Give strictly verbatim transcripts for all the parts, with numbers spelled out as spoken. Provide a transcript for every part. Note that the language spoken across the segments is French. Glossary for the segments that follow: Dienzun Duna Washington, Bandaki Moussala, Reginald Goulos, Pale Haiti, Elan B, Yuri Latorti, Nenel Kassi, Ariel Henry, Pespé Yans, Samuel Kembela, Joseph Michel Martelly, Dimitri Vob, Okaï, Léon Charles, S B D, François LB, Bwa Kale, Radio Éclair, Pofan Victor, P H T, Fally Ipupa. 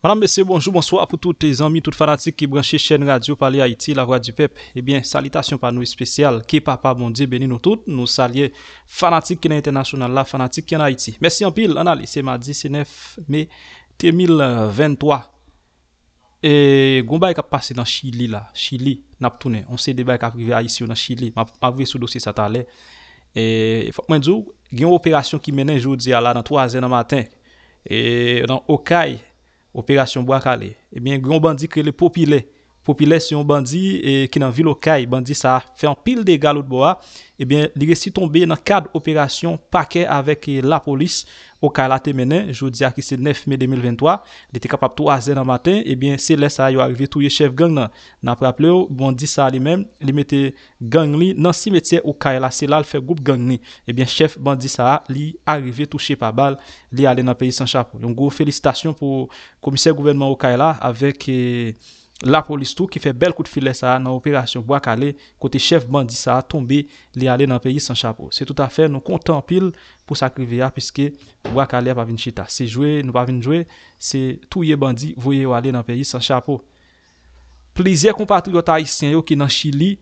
Madame, Monsieur, bonjour, bonsoir pour tous les amis, toutes fanatiques qui branchent chaîne radio Pale Haiti, la voix du peuple. Eh bien, salutations par nous spéciales, qui papa bon Dieu béni nous toutes, nous saluons fanatiques qui sont internationales, la fanatique qui en Haïti. Merci en pile, analyse, c'est mardi dix-neuf mai deux mille vingt-trois. Et Gomba est passé dans Chili là, Chili, n'a pas tourné. On sait débat qui arrivé à ici dans Chili, m'a avril sur dossier ça t'allait. Et faut moi dire, il y a une opération qui menait aujourd'hui à là dans trois heures du matin et dans Okaï. Opération Bwa Kale. Eh bien, grand bandit que les populaires. Populaires, c'est un bandit et qui dans ville Okaï. Bandit, ça fait un pile de galop de bois. Eh bien, il est tombé dans le cadre opération paquet avec la police. Okaï la témené, je vous dis que c'est neuf mai deux mille vingt-trois. Il était capable de trois heures du matin. Eh bien, c'est là ça, il est arrivé tout le chef gang. N'a pas rappelé, bandit ça lui-même. Il mettait gang li dans le cimetière Okaï la. C'est là, il fait groupe gang li. Eh bien, chef bandit ça, il est arrivé touché par balle. Il est allé dans le pays sans chapeau. Donc, gros félicitations pour le commissaire gouvernement Okaï la avec. Eh, la police tout qui fait bel coup de filet ça dans l'opération Bwa Kale côté chef bandit ça a tombé les aller dans le pays sans chapeau. C'est tout à fait nous content pile pour ça criver puisque Bwa Kale pas venir chita. C'est jouer, nous pas venir jouer, c'est touyer bandit voyez aller dans le pays sans chapeau. Plusieurs compatriotes haïtiens yo qui dans Chili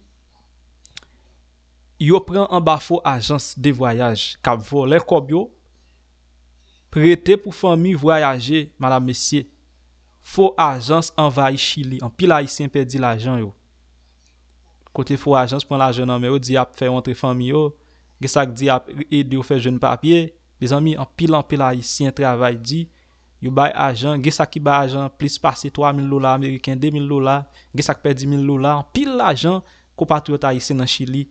yo prend en bafo agence de voyage cap voler kobyo prêté pour famille voyager madame messieurs. Faux agence envahit Chili. En pile haïtien perdit l'argent yo. Côté faux agence prend l'argent en mais yo dit a fait entre famille yo, gesak dit a aider faire jeune papier. Mes amis, en pile en pile haïtien travail dit yo bay agent, gesak ki bay agent plus passer trois mille dollars américains, deux mille dollars, gesak perdi mille dollars, en pile l'argent compatriote haïtien dans Chili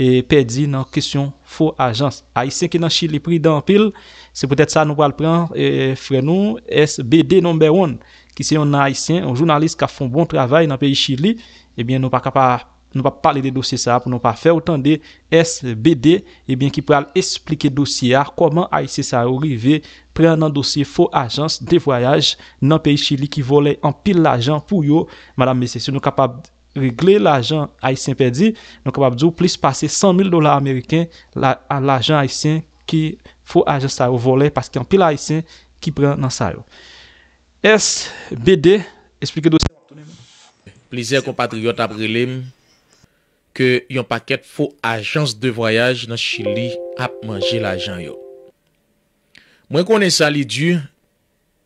et perdi dans question faux agence. Haïtien qui dans Chili pris dans pile, c'est peut-être ça nous va le prendre et frère nous S B D number one. Qui c'est un haïtien, un journaliste qui a fait un bon travail dans le pays Chili, eh bien, nous pas capable, nous pas parler des dossiers ça, pour nous pas faire autant de S B D, eh bien, qui peut expliquer dossier comment haïtien ça arrivé, prendre un dossier faux agence de voyage dans le pays Chili qui volait en pile l'argent pour yo, madame, messieurs, si nous capable régler l'argent haïtien perdu, nous capable de plus passer cent mille dollars américains la, à l'argent haïtien qui faux agence ça volait parce qu'en pile haïtien qui prend dans ça. S B D, expliquez dossier. Plusieurs compatriotes après l'I M que yon paquet faux agences de voyage dans Chili a mangé l'argent yo. Moi connais ça li dure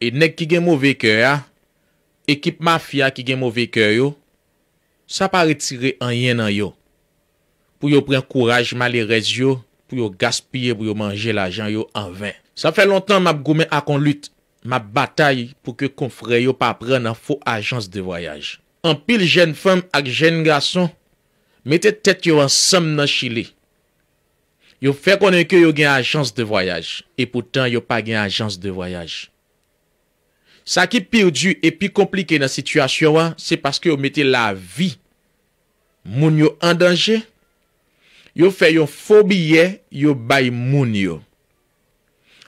et nek qui gen mauvais cœur, équipe mafia qui gen mauvais cœur yo, ça pas retirer rien nan yo. Pour yo prendre courage malheureux yo, pour yo gaspiller pour yo manger l'argent yo en vain. Ça fait longtemps m'a goumé à kon lutte. Ma bataille pour que confrère yo pas prendre en faux agence de voyage. En pile jeune femme ak jeune garçon mettez tête yo ensemble dans Chili. Yo fait connaître que yo gen agence de voyage et pourtant yo pas gen agence de voyage. Ça qui pire du et puis compliqué dans situation c'est parce que yo mettez la vie moun yo en danger. Yo fait yon faux billet yo bay moun yo.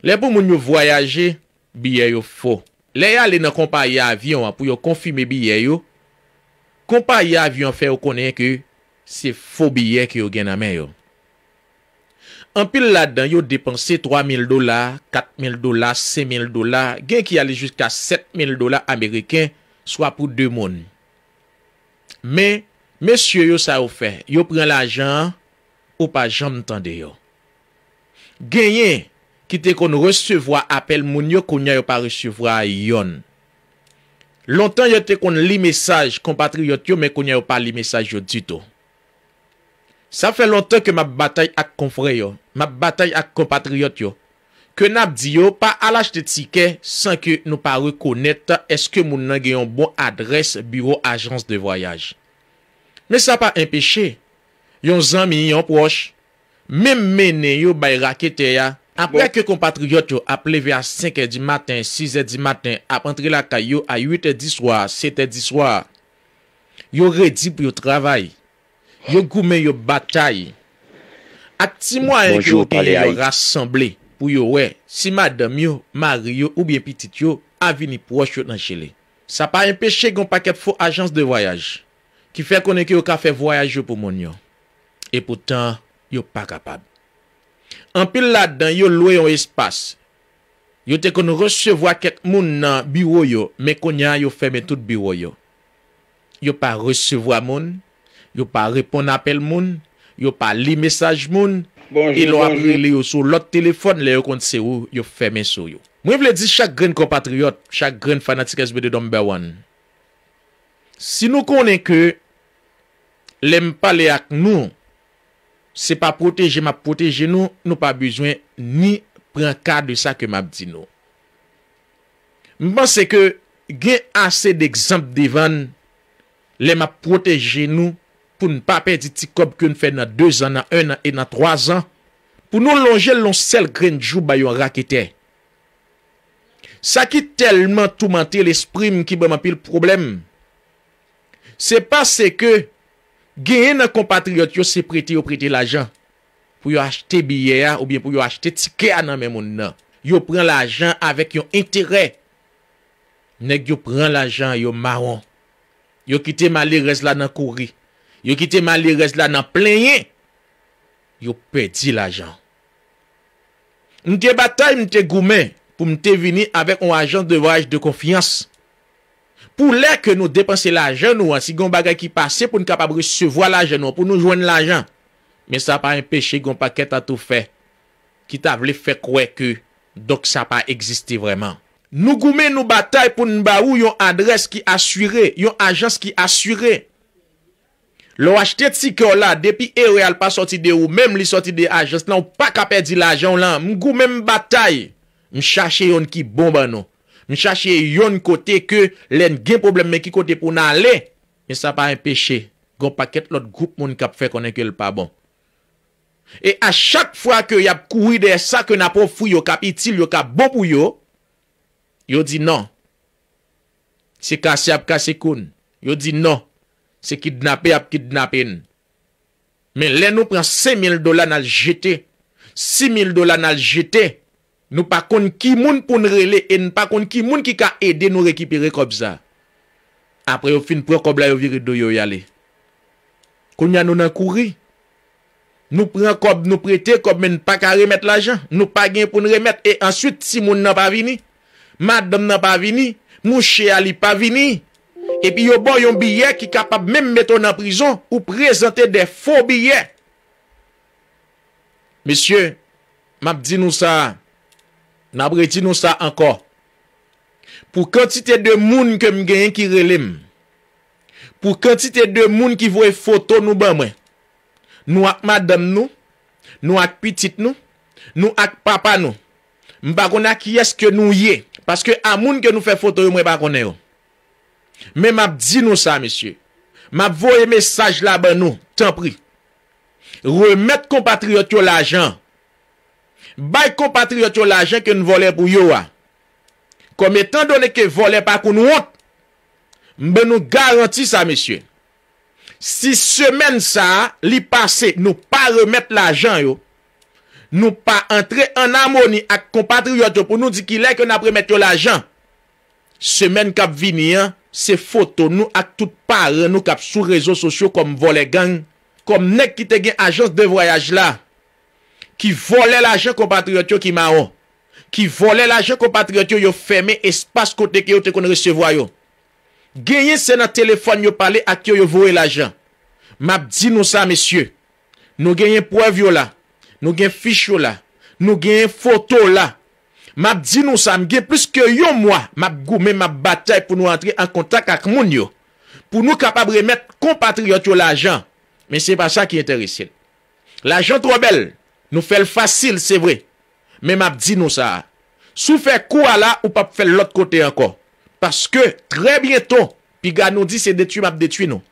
Les pou moun yo voyager billet yo faux. Les aller dans compagnie avion pour yo confirmer billet yo. Compagnie avion fait yo connaître que c'est faux billet que yo gen nan men yo. En pile là-dedans yo dépenser trois mille dollars, quatre mille dollars, cinq mille dollars, gen qui aller jusqu'à sept mille dollars américains soit pour deux monde. Mais monsieur yo ça yo fait, yo prend l'argent ou pas jamais tande yo. Gagner qui te kon recevoir appel moun yo konya yo pa recevoir yon. Longtemps yo te kon li message compatriote yo mais konya yo pa li message yo du tout. Ça fait longtemps que ma bataille ak confrère yo, ma bataille ak compatriote yo que n'a dit yo pas à l'acheter ticket sans que nous pas reconnaître est-ce que moun nan gen yon bon adresse bureau agence de voyage. Mais ça pas empêché yon zami yon proche même mené yo bay rakete ya. Après que compatriotes ap leve à cinq heures du matin, six heures du matin, ap entre la caillou à huit heures du soir, sept heures du soir, yo redi pour yo travail, yo goume yo bataille. A ti moyen que yo yo rassemblé pour yo ouais, si madame yo, mari yo ou bien petit yo a vini proche yo nan Chili. Ça pas empêcher gon paquet faux agence de voyage qui fait connait que yo ka fait voyage pour moun yo. Et pourtant, yo pas capable. En pile là-dedans, yo loué un espace. Yo te kon recevoir quelques moun nan bureau yo, mais konya yo ferme tout bureau yo. Yo pas recevoir moun, yo pas répondre appel moun, yo pas li message moun, et lo appelé yo sur l'autre téléphone, le yo compte c'est où, yo ferme sur yo. Moi vle di chaque grand compatriote, chaque grand fanatique S B D number one. Si nous connaissons que l'aime parler avec nous, c'est pas protéger, m'a protéger nous, nous pas besoin ni prendre cas de ça que m'a dit nous. Je pense que gain assez d'exemples devant les m'a protéger nous pour ne pas perdre petit cop que nous fait dans deux ans, dans un an et dans trois ans pour nous longer l'on seul grain jou ba yon raqueté. Ça qui tellement tourmenté l'esprit qui m'a pile problème. C'est parce que gagne nos compatriotes yo se prêter yo prêter l'argent pour yo acheter billets ou bien pour yo acheter ticket nan même moun nan. Yo prend l'argent avec yon intérêt. Nèg yo prend l'argent yo marron. Yo kite malheureux là nan couri. Yo kite malheureux là nan plaigné. Yo perdi l'argent. M'te bataille m'te goumé pour m'te venir avec un agent de voyage de confiance. Pour l'air que nous dépenser l'argent, nous, si gon bagay qui passe pour nous capable recevoir l'argent, pour nous joindre l'argent. Mais ça pas empêché gon paquet à tout fait. Qui t'a voulu faire croire que, donc ça pas existé vraiment. Nous goumé nous bataille pour nous baou yon adresse qui assurée, yon agence qui assurée. L'on acheté ticket là, depuis Ariel pas sorti de ou, même li sorti de agence là, on pas qu'à perdre l'argent là. Nous goumé nous bataille. Nous cherchons yon qui bombe à nous. Nous cherchons yon côté que l'en gen problème mais qui côté pour n'aller mais ça pas empêcher gon paquet l'autre groupe moun k'ap fait connait que le pas bon et à chaque fois que y a courir derrière ça que n'a pas fou yo k'ap utile yo k'ap bon pour yo yo dit non c'est cassé ap cassé koun yo dit non c'est kidnapper ap kidnapper mais là nous prend cinq mille dollars n'a jeter six mille dollars n'a jeter. Nous pas kon ki moun pour nous relé et nous pas kon ki moun qui ka aider nous récupérer comme ça. Après au fin prend kob la yo viré do yo yale. Konya nous nan kouri. Nous prend kob nous prêter kob men pas ka remettre l'argent, nous pas gain pour nous remettre et ensuite si moun nan pas vini, madame nan pas vini, mouche ali pas vini. Et puis yo bon yon billet qui capable même mettre en prison ou présenter des faux billets. Monsieur, m'a dit nous ça. N'a breti nous ça encore. Pour quantité de moun que m'gagne qui relèm. Pour quantité de moun qui voit photo nous ban moi. Nous ak madame nous, nous ak petite nous, nous ak papa nous. M'pa connait qui est-ce que nous yé parce que à moun que nous fait photo moi pas connait. Mais m'a dit nous ça monsieur. M'a voyé message là ban nous, tant pris. Remettre compatriote yo l'argent. Bay compatriote l'argent que nous volons pour yo. Comme étant donné que voler pas qu'on honte, ben nous garantit ça, monsieur. Si semaine ça, li passé, nous pas remettre l'argent yo, nous pas entrer en harmonie avec compatriote pour nous dire qu'il est que n'a pas remettre l'argent. Semaine cap venir, c'est photo nous ak tout parent nous cap sur réseaux sociaux comme voler gang, comme nèg qui te gen agence de voyage là. Qui volait l'argent compatriote qui marron qui volait l'argent compatriote yo fermé espace côté que yo te kon recevoir yo gagné c'est dans téléphone yo parler à qui yo voyer l'argent m'a dit nous ça messieurs nous gagné preuve yo là nous gagné fiche yo là nous gagné photo là m'a dit nous ça m'gagné plus que yo moi m'a goumé m'a bataille pour nous entrer en contact avec moun yo pour nous capable remettre compatriote yo l'argent mais c'est pas ça qui intéressé l'argent trop belle. Nous faisons facile, c'est vrai. Mais m'a dit nous ça. Sou fait quoi là ou pas faire l'autre côté encore. Parce que très bientôt, Piga nous dit c'est détruit m'a détruit nous.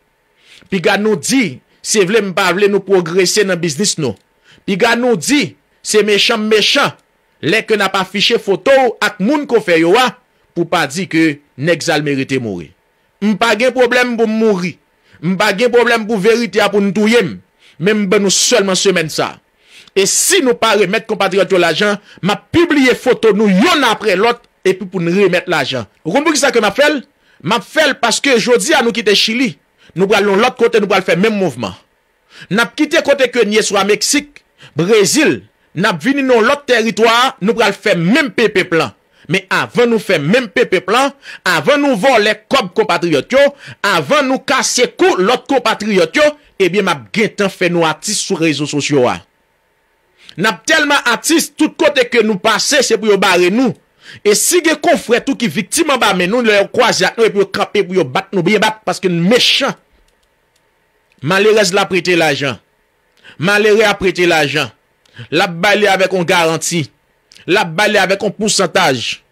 Piga nous dit c'est vle m'pa vle nous progresser dans business nous. Piga nous dit c'est méchant méchant. Les que n'a pas affiché photo ak moun ko fait yo pour pas dire que n'exal mérite mourir. M'pa gen problème pour mourir. M'pa gen problème pour vérité pour nous touyer. Même ben nous seulement semaine ça. Et si nous pas remettre compatriote l'argent, m'a publié photo nous yon après l'autre et puis pour nous remettre l'argent. Vous comprenez ça que m'a fait? M'a fait parce que jodi à nous quitter Chili, nous allons l'autre côté, nous allons faire même mouvement. N'a quitté côté que nous soit Mexique, Brésil, n'a vini dans l'autre territoire, nous allons faire même pépé plan. Mais avant nous faire même pépé plan, avant nous voler comme compatriotes, avant nous casser cou l'autre compatriote, eh bien m'a gain fait nous artistes sur réseaux sociaux. N'a tellement artistes tout côté que nous passer, c'est pour barrer nous. Et si des confrères tout qui victime en bas mais nous les croiser nous et puis camper pour battre nous bien battre parce que nous méchants. Malheureuse l'a prêté l'argent. Malheureux a prêté l'argent. La balle avec une garantie. La balle avec un pourcentage.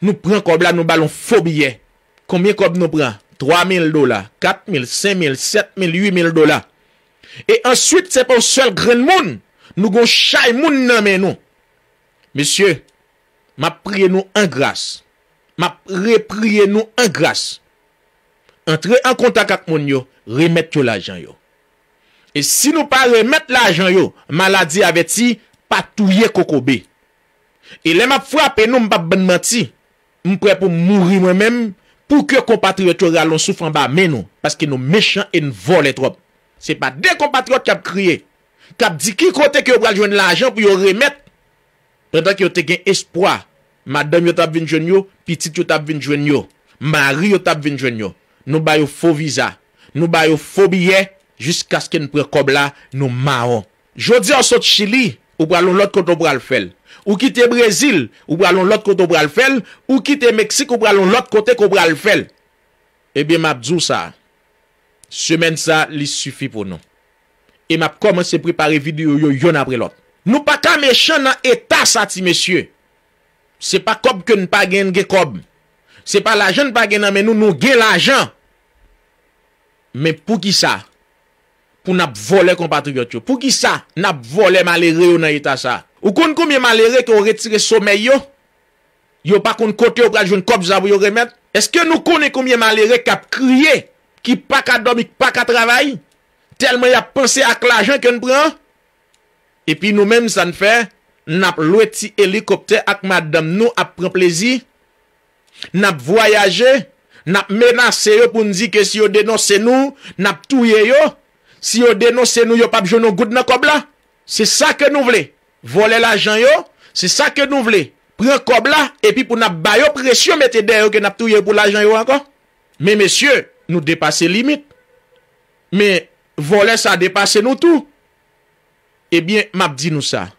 Nous prenons comme là, nous ballons faux billets. Combien comme nous prenons? trois mille dollars, quatre mille, cinq mille, sept mille, huit mille dollars. Et ensuite, c'est pas le seul grand monde. Nous avons chaque monde nommé nous. Monsieur, ma prié nous en grâce. Ma prié nous en grâce. Entrez en contact avec mon yo, remettez l'argent yo. Et si nous pas remettre l'argent yo, maladie avec ti, pas touye kokobé. Et les m'a frappé nous m'pa ben menti. M'prêt pour mourir moi-même pour que compatriotes ralon souffre en bas mais nous parce que nous méchants et nous volent trop. C'est pas des compatriotes qui a crié, qui a dit qui côté que va joindre l'argent pour yo remettre pendant que yo te gain espoir. Madame yo t'a vinn joindre yo, petite yo t'a vinn joindre yo, mari yo t'a vinn joindre yo. Nous ba yo faux visa, nous ba yo faux billet jusqu'à ce que nous prenne comme là nous marron. Jodi en sort Chili ou pralon l'autre côté pour le faire. Ou quitter Brésil, ou pralon l'autre côté pour le faire, ou quitter Mexique, ou pralon l'autre côté pour le faire. Eh bien, m'a dit ça. Semaine ça, il suffit pour nous. Et m'a commencé à préparer vidéo yon après l'autre. Nous pas qu'à méchant dans état ça ti monsieur. C'est pas comme que nous pas gagne comme. C'est pas l'argent nous pas gagne mais nous nous gagne l'argent. Mais pour qui ça? Pour nous voler compatriotes. Pour qui ça? Nous voler malheureux dans l'état ça. Ou kon combien malheureux qui ont retiré sommeil yo? Yo pas kon côté ou pral joine kòb za pou yo remettre? Est-ce que nous connaissons combien malheureux qui a crié, qui pas ka dormi, qui pas ka travail, tellement y a pensé à l'argent que nous prenons? Et puis nous même ça ne fait, n'a loué ti hélicoptère avec madame nous a prendre plaisir, n'a voyager, n'a menacé yo pour nous dire que si yo dénonce nous, n'a touye yo, si yo dénonce nous yo pas joine un goud nan kòb la. C'est ça que nous voulons. Voler l'argent yo, c'est ça que nous voulons. Prends comme là et puis pour n'a ba yo pression mettez derrière que n'a touyer pour l'argent yo encore. Mais messieurs, nous dépasser limite. Mais voler ça dépasser nous tout. Eh bien, m'a dit nous ça.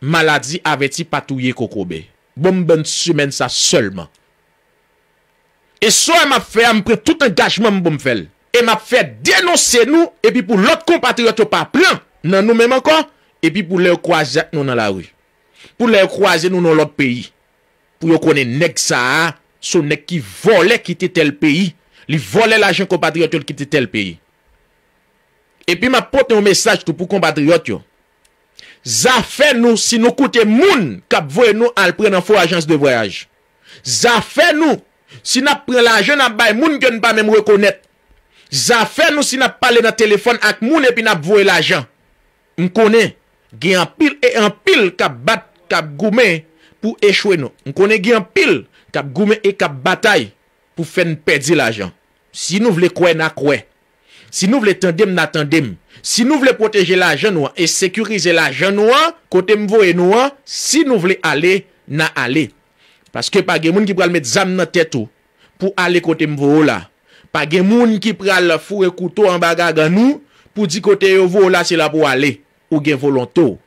Maladie avait-il pas touyer kokobé. Bon bonne semaine ça seulement. Et soit m'a fait me prend tout engagement pour me faire. Et m'a fait dénoncer nous et puis pour l'autre compatriote pas plein dans nous même encore. Et puis pour les croiser nous dans la rue. Pour les croiser nous dans l'autre pays. Pour yon connaît nek ça, son nek qui volait quitter tel pays, li volait l'argent compatriote quitter tel pays. Et puis m'a porte un message tout pour compatriote yo. Ça fait nous si nous coûte moun k'ap voye nous al prendre en faux agence de voyage. Ça fait nous si n'a prend l'argent n'a bay moun que ne pas même reconnaître. Ça fait nous si n'a parler dans téléphone ak moun et puis n'a voye l'argent. On connaît gen en pile et en pile k'ap bat k'ap goumé pour échouer nous. On connaît gen en pile k'ap goumé et k'ap bataille pour faire perdre l'argent. Si nous voulons croire na croire. Si nous voulons tendre na tendre. Si nous voulons protéger l'argent nous et sécuriser l'argent nous côté m'voyer nous, si nous voulons aller na aller. Parce que pas gen moun qui pral mettre zam nan tête pour aller côté m'voyer là. Pas gen moun qui pral fourrer couteau en bagagan nous pour dire côté yo vo là c'est là pour aller. Ou gen volonto,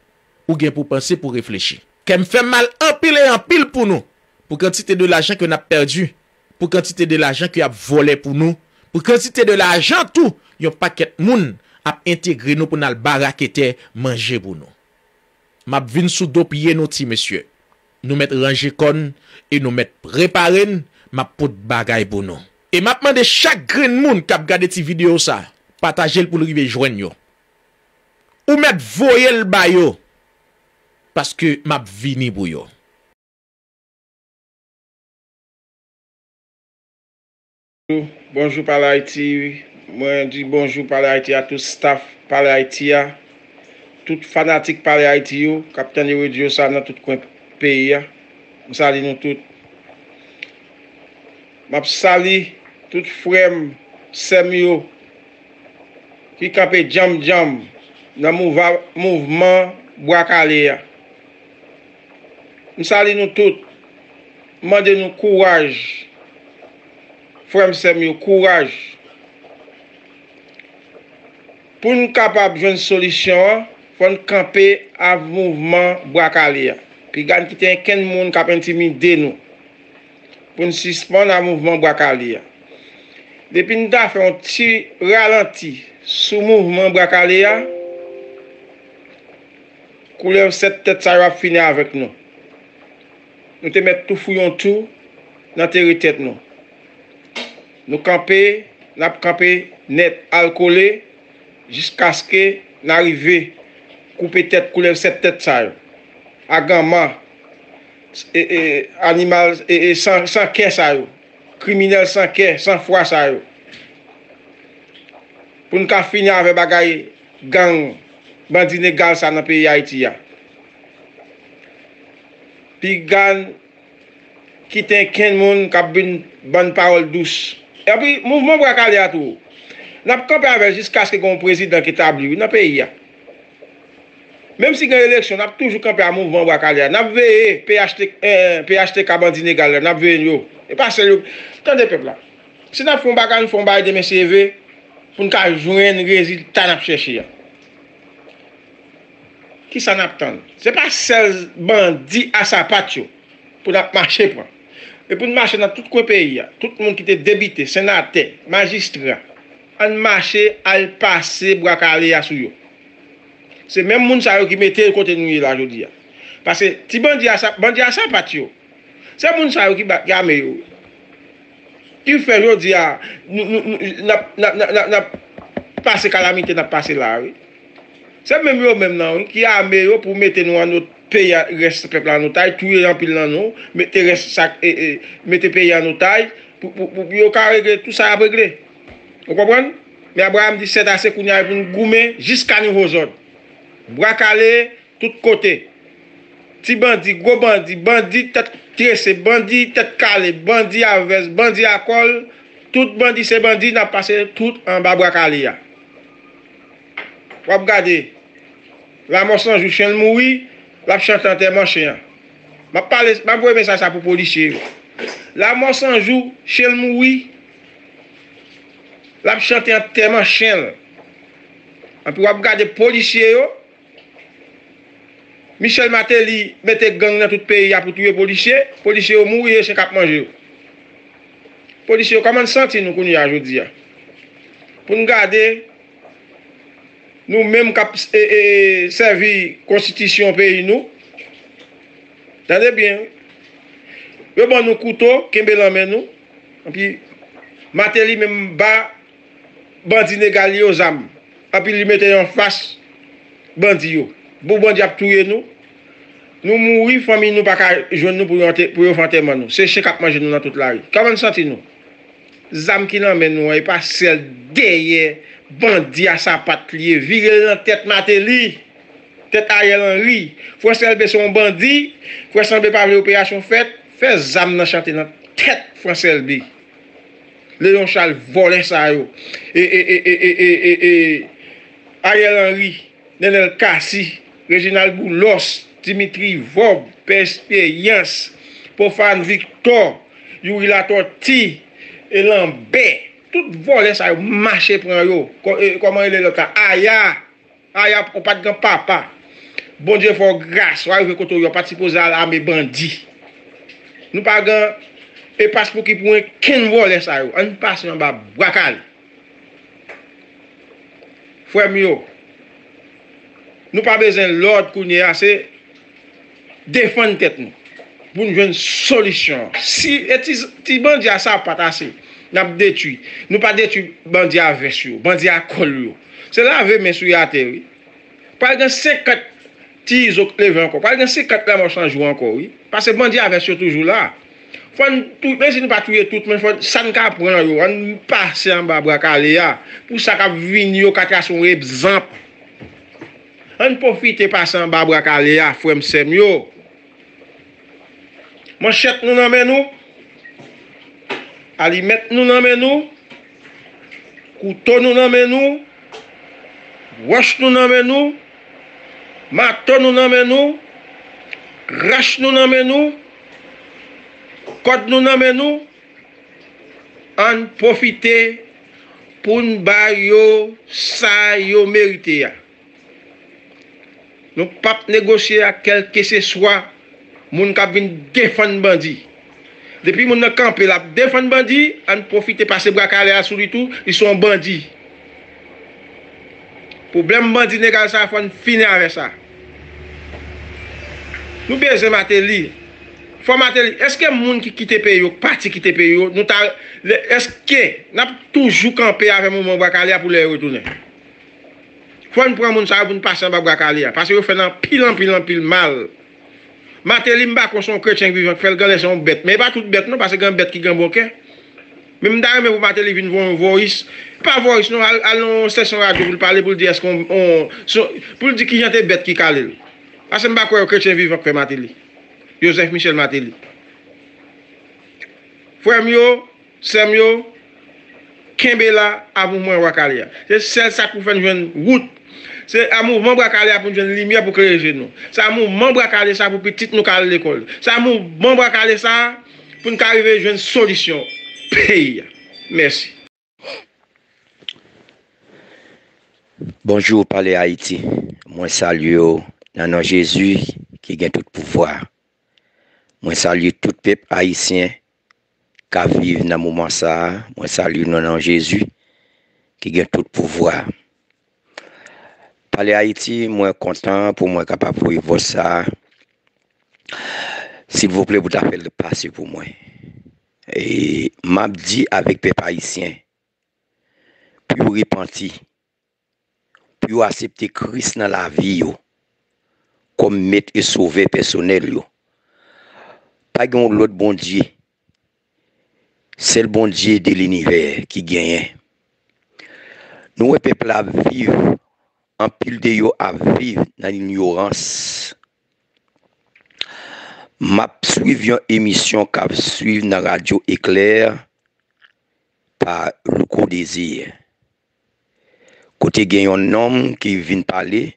ou gen pour penser, pour réfléchir. Qu'elle me fait mal en pile et en pile pour nous. Pour quantité de l'argent que nous avons perdu. Pour quantité de l'argent que nous avons volé pour nous. Pour quantité de l'argent tout. Yon paquet moun a intégré nous pour nous barakete manger pour nous. M'a vin sous dos pied nous ti monsieur. Nous mettre ranger kon et nous mettre préparer m'a pot bagay pour nous. Et m'a demandé chaque grain moun qui a regardé ti vidéo ça, partagez pour le rive joindre yo. Ou mettre voyer le bayo parce que m'a vini pour yo. Bonjour Pale Haiti. Moi dis bonjour Pale Haiti à tout staff Pale Haiti à tout fanatique Pale Haiti yo, capitaine de radio ça dans tout coin pays. Nous saluons tout. M'a sali tout frère Semio qui campé jam jam dans le mouvement Bwa Kale. Nous saluons nous tous. Mandez-nous courage. Frère Msemio, courage. Pour nous capables de faire une solution, il faut nous camper à mouvement Bwa Kale. Puis il y a quelqu'un monde qui a intimidé nous. Pour nous suspendre à mouvement Bwa Kale. Depuis que nous avons fait un petit ralenti sous le mouvement Bwa Kale, couleur cette tête ça va finir avec nous. Nous te mettre tout fouillon tout dans tes têtes nous. Nous camper, n'a camper net alcoolé jusqu'à ce que n'arriver couper tête couleur cette tête ça. À gamin et, et animal et, et sans sans cœur ça yo. Criminel sans cœur, sans foi ça yo. Pour nous finir avec bagaille gang bandit négal ça dans pays Haïti ya. Puis gang qui t'en ken moun k'ap une bonne parole douce. Et puis mouvement Bwa Kale a tout. N'a camper avec jusqu'à ce qu'on président qui établi dans pays ya. Même si gagne élection, n'a toujours camper à mouvement Bwa Kale. N'a veillé P H T P H T bandit négal, n'a veillé yo. Et pas seul tant de peuple là. Si n'a font bagarre, font bail de mes C V pour nous ka joindre résultat n'a chercher. Qui s'en attend? Ce n'est pas seul bandit à sa patio pour marcher. Pour. Et pour marcher dans tout le pays, tout le monde qui était débité, sénateur, magistrat, on marchait à passer Bwa Kale à sou. C'est même moun sa yo qui mettait côté nous là aujourd'hui. Parce que ti bandit à sa bandit à sa patio. C'est moun sa yo qui gamme yo. Il fait aujourd'hui nous n'a n'a passer calamité n'a passer là. C'est même eux même non qui a meilleur pour mettre nous en notre pays reste peuple en otage tuer en pile dans nous mettre reste sac et mettre pays en otage pour pour pour yo ka régler tout ça à régler. Vous comprenez? Mais Abraham dit c'est assez qu'on y a pour nous goumer jusqu'à nouveau zone. Bwa Kale tout côté. Ti bandit, gros bandit, bandit tête tressé, bandit tête calé, bandit à veste, bandit à col, tout bandit c'est bandit n'a passé tout en bas Bwa Kale. Vous regardez la moisson du chien mourir, la chante en terre manché. Ma parler, ma voyer message ça pour policier. La moisson joue chien mourir. La chante en terre manché. On peut regarder policier yo. Michel Martelly mettait gang dans tout pays pour tuer policier, policier yo mourir chez cap manger. Policier comment sentir nous qu'on y a aujourd'hui. Pour nous garder nous même cap et, et servi constitution pays nous tendez bien yo bon nous couteau kembelan men nous et puis Martelly même bas bandi négal yo zam et puis li mette en face bandi yo bon bandi a touyer nous nous mourir famille nous pas joindre nous pour pour enterrement nous c'est chèque cap manger nous dans toute la rue comment senti nous zam qui l'emmène nous et pas celle derrière bandit à sa patte lié, viré dans tête Martelly, tête Ariel Henry. François L B son bandit, François L B par l'opération faite, fait zam dans chanter dans tête François L B. Léon Charles volait ça yo. Et, et, et, et, et, et, et Ariel Henry, Nenel Kassi, Reginald Goulos, Dimitri Vob, Pespé Yans, Pofan Victor, Yuri Latorti, Elan B. Tout volé ça marché prend yo comment il est le cas aya aya on pas de grand papa bon Dieu faut grâce arrive côté yo pas supposé à mes bandits nous pas grand et passe pour qui pour ken volé ça yo on passe en bas Bwa Kale frère mio nous pas besoin l'ordre qu'on y a c'est défendre tête nous pour nous une solution si ti bandit à ça pas assez. N'a pas détruit. Nous pas détruit bandit à veste, bandit à col. C'est là avec mes souillés à terre. Pas de cinquante tirs au lever encore. Pas de cinquante la marche en joue encore. Oui. Parce que bandit à veste toujours là. Faut tout, même si nous pas tuer tout, mais faut ça ne pas prendre. On passe en bas Bwa Kale. Pour ça qu'a vigno quatre son exemple. On profite passer en bas Bwa Kale, frère Semyo. Manchette nous n'en met nous. Ali mettre nous dans nous, couteau nous dans nous, roche nous dans nous, marteau nous dans nous, crache nous dans nous, Quand nous nommons nous, on profite pour nous faire ça yo mérité. Nous ne pouvons pas négocier à quel que ce soit moun ka vin défendre bandi. Depuis moun nan campé la défendre bandi, on profite passer Bwa Kale à sous tout, ils sont bandits. Problème bandi négal ça faut finir avec ça. Nous besoin Martelly. Faut Martelly, est-ce que moun qui quitte pays yo, parti quitte pays yo, nous ta est-ce que n'a toujours campé avec moun Bwa Kale pour les retourner. Faut nous prendre moun ça pour nous passer Bwa Kale parce que yo fait nan pile en pile en pile mal. Martelly m'a qu'on son chrétien vivant, fait le gars son bête. Mais pas toute bête non, parce que un bête qui gagne bon cœur. Même d'ailleurs, vous Martelly vient voir un voice. Pas voice, non, allons station radio pour parler, pour dire est-ce qu'on. Pour dire qui j'étais bête qui calé. Parce que m'a qu'on chrétien vivant fait Martelly. Joseph Michel Martelly. Frère Mio, Samuel, Kembela, à mouvement Bwa Kale. C'est celle ça pour faire une route. C'est un mouvement Bwa Kale pour une lumière pour créer les nous. C'est un mouvement Bwa Kale ça pour petite nous caler l'école. C'est un mouvement Bwa Kale ça pour nous arriver à une solution. Pays. Merci. Bonjour, Pale Haiti. Moi salue dans nom Jésus qui gagne tout pouvoir. Moi salue tout peuple haïtien qui vit dans moment ça. Moi salue dans nom Jésus qui gagne tout pouvoir. Pale Haiti, moi content pour moi capable de voir ça. S'il vous plaît, vous tapez le passé pour moi. Et m'a dit avec peuple haïtien, puis repenti, puis accepter Christ dans la vie, yo, comme maître et sauveur personnel. Yo. Pas l'autre bon Dieu, c'est le bon Dieu de l'univers qui gagne. Nous, le peuple à vivre. En pile de yo à vivre dans l'ignorance. M'a suivi une émission qu'a suivi dans Radio Éclair par le coup désir. Côté gagne un homme qui vient parler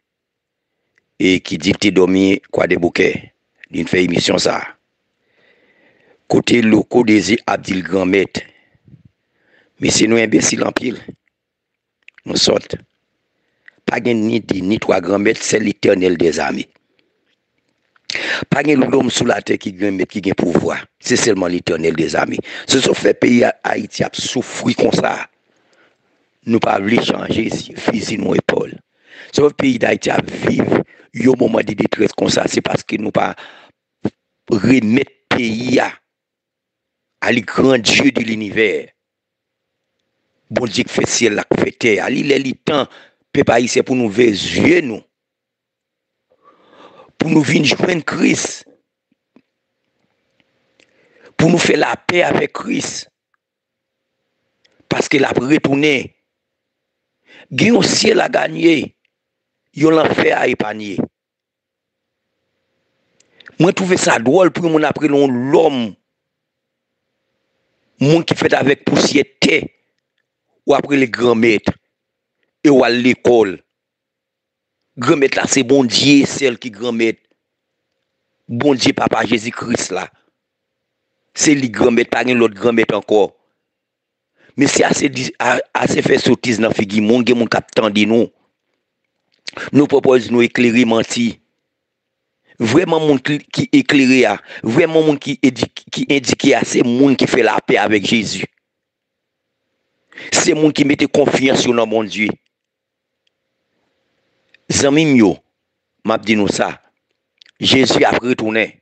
et qui dit petit dormi quoi des bouquets. Il fait émission ça. Côté le coup désir a dit le grand maître. Mais c'est nous imbéciles en pile. Nous sortons. Pas ni deux ni trois grands maîtres, c'est l'Éternel des armées. Pas l'homme sous la terre qui gagne maître qui gagne pouvoir, c'est seulement l'Éternel des armées. Ce sont fait pays Haïti a souffrir comme ça. Nous pas voulu changer fusil nos épaules. Ce pays d'Haïti a vivre au moment de détresse comme ça, c'est parce que nous pas remettre pays à à les grands dieux de l'univers. Bon Dieu qui fait ciel la fait terre, à l'île les temps peuple haïtien pour nous ver yeux nous pour nous venir joindre Christ pour nous faire la paix avec Christ parce qu'il a retourné gagne au ciel à gagner yon l'enfer à épargner. Moi trouvé ça drôle pour mon après l'homme mon qui fait avec poussière ou après les grands maîtres et ou à l'école. Grand maître là, c'est bon Dieu, celle qui grand maître. Bon Dieu, papa Jésus-Christ là. C'est lui grand maître, pas l'autre grand maître encore. Mais c'est assez, assez fait sottise dans la figure, mon gars, mon cap tendez nous. Nous propose nous éclairer menti. Vraiment, mon qui éclairé, vraiment, mon qui indiqué, c'est mon qui fait la paix avec Jésus. C'est mon qui mette confiance sur mon Dieu. Zamimio, m'a dit nous ça. Jésus a retourné.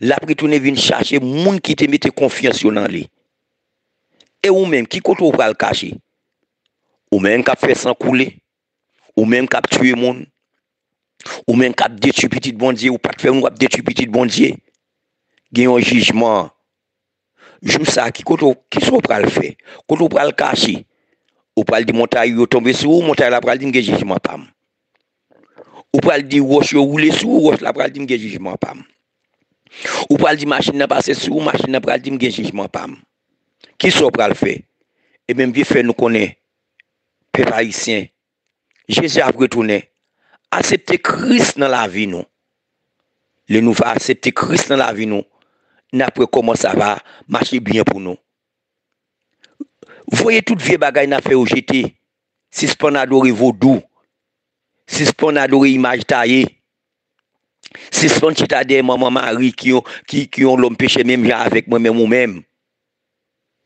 L'a retourné vient chercher monde qui te mette confiance sur lui. Et ou même qui koto va le cacher. Ou même qui fait sans couler. Ou même qui tuer monde. Ou même qui détruit petit bon Dieu ou pas faire on va détruire petit bon Dieu. Gagne un jugement. Jou ça qui koto qui so pral fait. Koto pral cacher. Ou pral di montagne yo tomber sur montagne la pral di nge jugement pam. Ou pral di roche yo rouler sur roche la pral di nge jugement pam. Ou pral di machine na passer sur machine na pral di nge jugement pam. Qui so pral fait? Et même bien fait nous connaît peuple haïtien. Jésus a retourné accepter Christ dans la vie nous. Le nous va accepter Christ dans la vie nous. n'après comment ça va marcher bien pour nous. Vous voyez toutes vieilles bagailles n'a fait au jeté. Si ce qu'on adore vos doux, si ce qu'on adore image taillée, si ce qu'on chita des maman Marie qui ont qui, qui ont l'empêché même avec moi-même moi-même.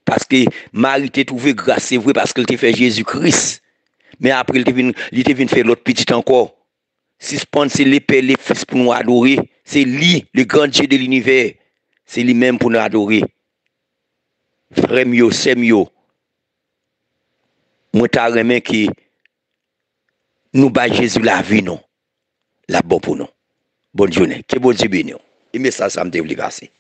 Parce que Marie t'a trouvé grâce, c'est vrai, parce qu'elle t'a fait Jésus-Christ. Mais après, il t'a venu faire l'autre petit encore. Si ce qu'on c'est l'épée, les fils pour nous adorer, c'est lui, le grand Dieu de l'univers. C'est lui-même pour nous adorer. Frère mio, c'est mio. Moi, t'as remis que nous bat Jésus la vie, non. La bonne pour nous. Bonne journée. Que bon Dieu bénisse. Et mais ça, ça me dévlie passer.